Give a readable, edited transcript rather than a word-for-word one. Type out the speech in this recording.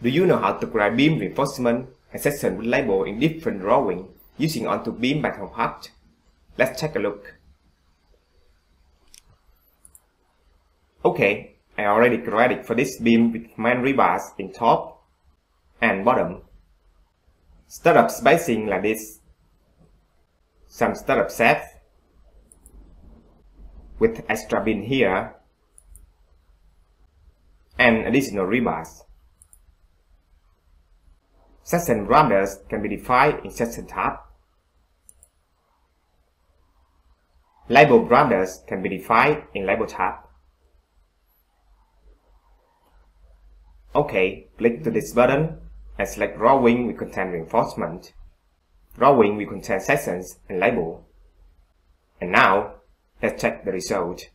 Do you know how to write beam reinforcement and section with label in different drawing using ALLTO PythonParts? Let's take a look. Okay, I already created for this beam with main rebars in top and bottom. Start up spacing like this. Some start up sets with extra bin here and additional rebars. Section parameters can be defined in section tab. Label parameters can be defined in label tab. OK, click to this button and select drawing will contain reinforcement. Drawing will contain sections and label. And now, let's check the result.